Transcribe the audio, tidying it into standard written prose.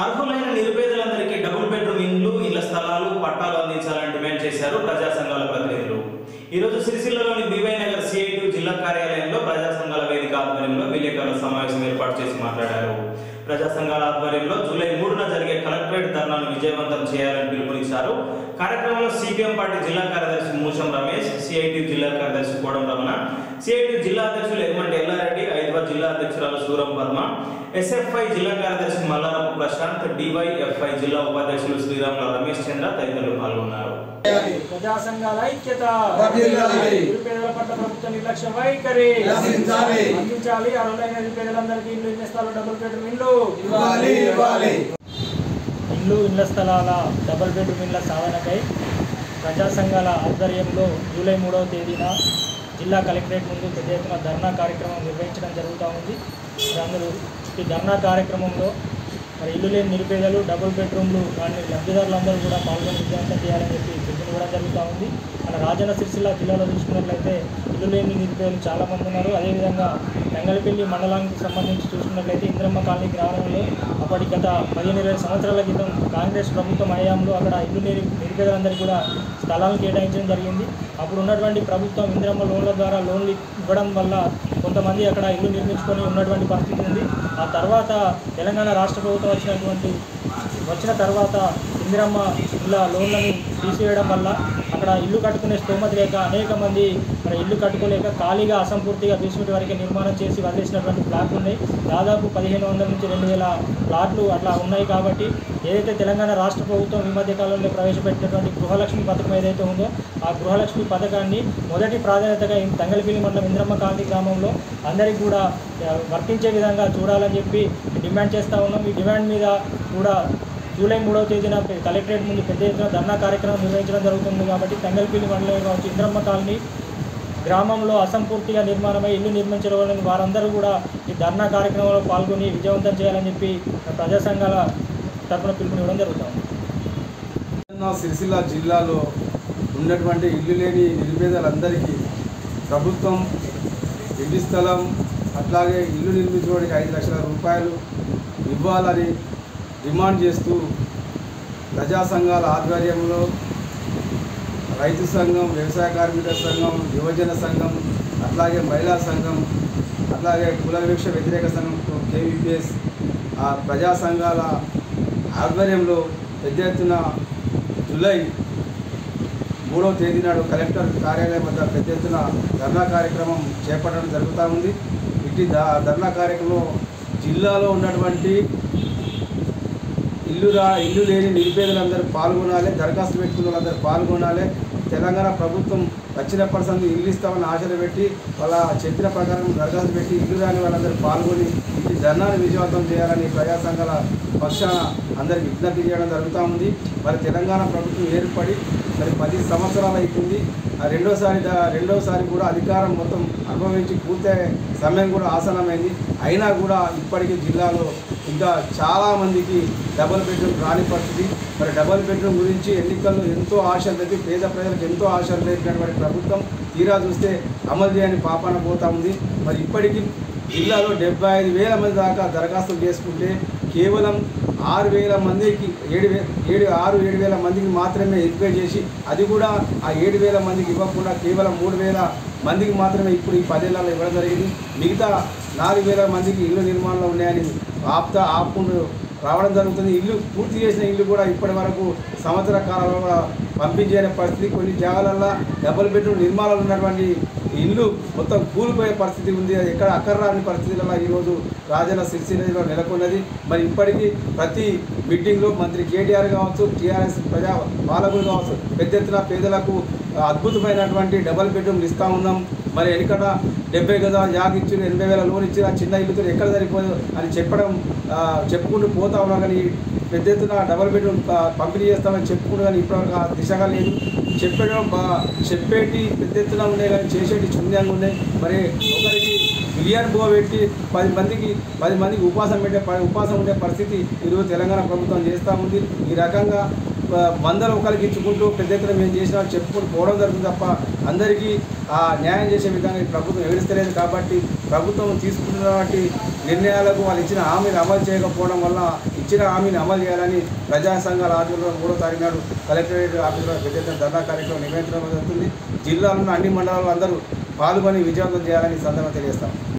అర్హులైన నిరుపేదలందరికీ double bedroom ఇండ్లు, ఇళ్ల స్థలాలు, పట్టాలు అందించాలని డిమాండ్ చేశారు ప్రజా సంఘాల ప్రతినిధులు. ఈ రోజు సిరిసిల్లలోని బీవై నగర్ సిఐటి జిల్లా కార్యాలయంలో ప్రజా సంఘాల వేదిక ఆధ్వర్యంలో విలేకరుల సమావేశం ఏర్పాటు చేసి మాట్లాడారు. ప్రజా సంఘాల ఆధ్వర్యంలో జూలై 3న జరిగే కలెక్టరేట్ ధర్నాను విజయవంతం చేయాలని పిలుపునిచ్చారు. కార్యక్రమంలో సిపిఎం పార్టీ జిల్లా కార్యదర్శి మూషం రమేష్, సిఐటి జిల్లా కార్యదర్శి కోడం రమణ, సిఐటి జిల్లా అధ్యక్షులు ఎగుమంటి ఎల్లారెడ్డి, ఐదవ జిల్లా అధ్యక్షురాలు సూరం పద్మ, ఎస్ఎఫ్ఐ జిల్లా కార్యదర్శి మల్లారపు ప్రశాంత్, డివైఎఫ్ఐ జిల్లా ఉపాధ్యక్షులు శ్రీరాముల రమేష్ చంద్ర తదితరులు పాల్గొన్నారు. ప్రజా సంఘాల ఐక్యత వర్ధిల్లాలి. నిరుపేదల పట్ల ప్రభుత్వ నిర్లక్ష్య వైఖరి నశించాలి. అందించాలి అర్హులైన నిరుపేదలందరికీ ఇల్లు, ఇళ్ల స్థలాలు, డబుల్ బెడ్రూమ్ ఇల్లు ఇవ్వాలి ఇవ్వాలి. ఇల్లు, ఇళ్ల స్థలాల, డబుల్ బెడ్రూమ్ ఇళ్ల సాధనకై ప్రజా సంఘాల ఆధ్వర్యంలో జూలై 3వ తేదీన జిల్లా కలెక్టరేట్ ముందు పెద్ద ఎత్తున ధర్నా కార్యక్రమం నిర్వహించడం జరుగుతూ ఉంది. అందరూ ఈ ధర్నా కార్యక్రమంలో మరి ఇల్లు లేని నిరుపేదలు, డబుల్ బెడ్రూమ్లు దాని లబ్ధిదారులందరూ కూడా పాల్గొని విజయవంతం చేయాలని చెప్పి పిలుపునివ్వడం జరుగుతూ ఉంది. మన రాజన్న సిరిసిల్ల జిల్లాలో చూసుకున్నట్లయితే ఇల్లు లేని నిరుపేదలు చాలామంది ఉన్నారు. అదేవిధంగా రంగలపల్లి మండలానికి సంబంధించి చూసుకున్నట్లయితే ఇంద్రమ్మ కాలనీ గ్రామంలో అప్పటి గత 15-20 సంవత్సరాల క్రితం కాంగ్రెస్ ప్రభుత్వం హయాంలో అక్కడ ఇల్లు లేని నిరుపేదలందరికీ కూడా స్థలాలను కేటాయించడం జరిగింది. అప్పుడు ఉన్నటువంటి ప్రభుత్వం ఇంద్రమ్మ లోన్ల ద్వారా లోన్లు ఇవ్వడం వల్ల కొంతమంది అక్కడ ఇల్లు నిర్మించుకొని ఉన్నటువంటి పరిస్థితి ఉంది. ఆ తర్వాత తెలంగాణ రాష్ట్ర ప్రభుత్వం వచ్చిన తర్వాత ఇందిరమ్మ ఇళ్ళ లోన్లను తీసివేయడం వల్ల అక్కడ ఇల్లు కట్టుకునే స్తోమత లేక అనేక మంది మరి ఇల్లు కట్టుకోలేక ఖాళీగా అసంపూర్తిగా బేస్మెంట్ వరకే నిర్మాణం చేసి వదిలేసినటువంటి ప్లాట్లు ఉన్నాయి. దాదాపు 1500 నుంచి 2000 ప్లాట్లు అట్లా ఉన్నాయి. కాబట్టి ఏదైతే తెలంగాణ రాష్ట్ర ప్రభుత్వం ఈ మధ్య కాలంలో ప్రవేశపెట్టినటువంటి గృహలక్ష్మి పథకం ఏదైతే ఉందో ఆ గృహలక్ష్మి పథకాన్ని మొదటి ప్రాధాన్యతగా తంగలపల్లి మండలం ఇంద్రమ్మ కాలనీ గ్రామంలో అందరికీ కూడా వర్తించే విధంగా చూడాలని చెప్పి డిమాండ్ చేస్తూ ఉన్నాం. ఈ డిమాండ్ మీద కూడా జూలై 3వ తేదీన కలెక్టరేట్ ముందు పెద్ద ఎత్తున ధర్నా కార్యక్రమం నిర్వహించడం జరుగుతుంది. కాబట్టి తంగలపల్లి మండలం కావచ్చు, ఇంద్రమ్మ కాలనీ గ్రామంలో అసంపూర్తిగా నిర్మాణమై ఇల్లు నిర్మించడానికి వారందరూ కూడా ఈ ధర్నా కార్యక్రమంలో పాల్గొని విజయవంతం చేయాలని చెప్పి ప్రజా సంఘాల తరఫున పిలుపునివ్వడం జరుగుతుంది. సిరిసిల్ల జిల్లాలో ఉన్నటువంటి ఇల్లు లేని నిరుపేదలందరికీ ప్రభుత్వం ఇంటి స్థలం అట్లాగే ఇల్లు నిర్మించడానికి 5 లక్షల రూపాయలు ఇవ్వాలని డిమాండ్ చేస్తూ ప్రజా సంఘాల ఆధ్వర్యంలో రైతు సంఘం, వ్యవసాయ కార్మిక సంఘం, యువజన సంఘం, అట్లాగే మహిళా సంఘం, అట్లాగే కుల వివక్ష వ్యతిరేక సంఘం KVPS ఆ ప్రజా సంఘాల ఆధ్వర్యంలో పెద్ద ఎత్తున జూలై 3వ తేదీ నాడు కలెక్టర్ కార్యాలయం వద్ద పెద్ద ఎత్తున ధర్నా కార్యక్రమం చేపట్టడం జరుగుతూ ఉంది. ఇటు ధర్నా కార్యక్రమంలో జిల్లాలో ఉన్నటువంటి ఇల్లు లేని నిరుపేదలందరూ పాల్గొనాలి, దరఖాస్తు పెట్టుకున్న వాళ్ళందరూ పాల్గొనాలి. తెలంగాణ ప్రభుత్వం వచ్చినప్పటి సంది ఇల్లు ఇస్తామని ఆశలు పెట్టి వాళ్ళ చెప్పిన ప్రకారం దరఖాస్తు పెట్టి ఇల్లు రాని వాళ్ళందరూ పాల్గొని ఈ ధర్నాన్ని విజయవంతం చేయాలని ప్రజా సంఘాల పక్షాన అందరికి విజ్ఞప్తి చేయడం జరుగుతూ ఉంది. మరి తెలంగాణ ప్రభుత్వం ఏర్పడి మరి 10 సంవత్సరాలు అవుతుంది. రెండోసారి కూడా అధికారం మొత్తం అనుభవించి పూర్తి సమయం కూడా ఆసనమైంది. అయినా కూడా ఇప్పటికీ జిల్లాలో ఇంకా చాలామందికి డబుల్ బెడ్రూమ్ రాని పరిస్థితి. మరి డబుల్ బెడ్రూమ్ గురించి ఎన్నికల్లో ఎంతో ఆశలు పెట్టి పేద ప్రజలకు ఎంతో ఆశలు పెట్టినటువంటి ప్రభుత్వం తీరా చూస్తే అమలు చేయని పాపాన పోతా ఉంది. మరి ఇప్పటికీ జిల్లాలో 75,000 మంది దాకా దరఖాస్తులు చేసుకుంటే కేవలం 6,000 మందికి మాత్రమే ఎంపిక చేసి అది కూడా ఆ 7,000 మందికి ఇవ్వకుండా కేవలం 3,000 మందికి మాత్రమే ఇప్పుడు ఈ 10 ఏళ్లలో ఇవ్వడం జరిగింది. మిగతా 4,000 మందికి ఇల్లు నిర్మాణంలో ఉన్నాయని ఆపుకుంటూ రావడం జరుగుతుంది. ఇల్లు పూర్తి చేసిన ఇల్లు కూడా ఇప్పటి వరకు సంవత్సర కాలంలో కూడా పంపించే పరిస్థితి. కొన్ని జాగాలల్లో డబుల్ బెడ్రూమ్ నిర్మాణాలు ఉన్నటువంటి ఇల్లు మొత్తం కూలిపోయే పరిస్థితి ఉంది. ఎక్కడ అక్కర్రాని పరిస్థితులలో ఈరోజు రాజన్న సిరిసిల్లలో నెలకొన్నది. మరి ఇప్పటికీ ప్రతి మీటింగ్లో మంత్రి KTR కావచ్చు, TRS ప్రజా పాలకులు కావచ్చు పెద్ద ఎత్తున పేదలకు అద్భుతమైనటువంటి డబుల్ బెడ్రూమ్లు ఇస్తూ ఉన్నాం. మరి ఎక్కడ 70,000 యాగ్ ఇచ్చి 80,000 లోన్ ఇచ్చిన చిన్న ఇల్లుతో ఎక్కడ సరిపోదు అని చెప్పుకుంటూ పోతా ఉన్నా కానీ పెద్ద ఎత్తున డబుల్ బెడ్రూమ్ పంపిణీ చేస్తామని చెప్పుకుంటూ కానీ ఇప్పటివరకు ఆ దిశగా లేదు. చెప్పేటి పెద్ద ఎత్తున ఉన్నాయి కానీ చేసేటి శూన్యంగా ఉన్నాయి. మరి ఒకరికి బిలియన్ పెట్టి 10 మందికి ఉపాసం ఉండే పరిస్థితి ఈరోజు తెలంగాణ ప్రభుత్వం చేస్తూ ఉంది. ఈ రకంగా వందలు ఒకరికి ఇచ్చుకుంటూ పెద్ద ఎత్తున మేము చేసినా చెప్పుకుంటూ పోవడం జరుగుతుంది తప్ప అందరికీ ఆ న్యాయం చేసే విధంగా ప్రభుత్వం వివరిస్తలేదు. కాబట్టి ప్రభుత్వం తీసుకున్నటువంటి నిర్ణయాలకు వాళ్ళు ఇచ్చిన హామీలు అమలు చేయకపోవడం వల్ల ఇచ్చిన హామీని అమలు చేయాలని ప్రజా సంఘాల ఆధ్వర్యంలో 3వ తారీఖు నాడు కలెక్టరేట్ ఆఫీసులో విజయనగరం ధర్నా కార్యక్రమం నివేదించడం జరుగుతుంది. జిల్లాలో అన్ని మండలాల్లో అందరూ పాల్గొని విజయవంతం చేయాలని సందర్భంగా తెలియజేస్తాం.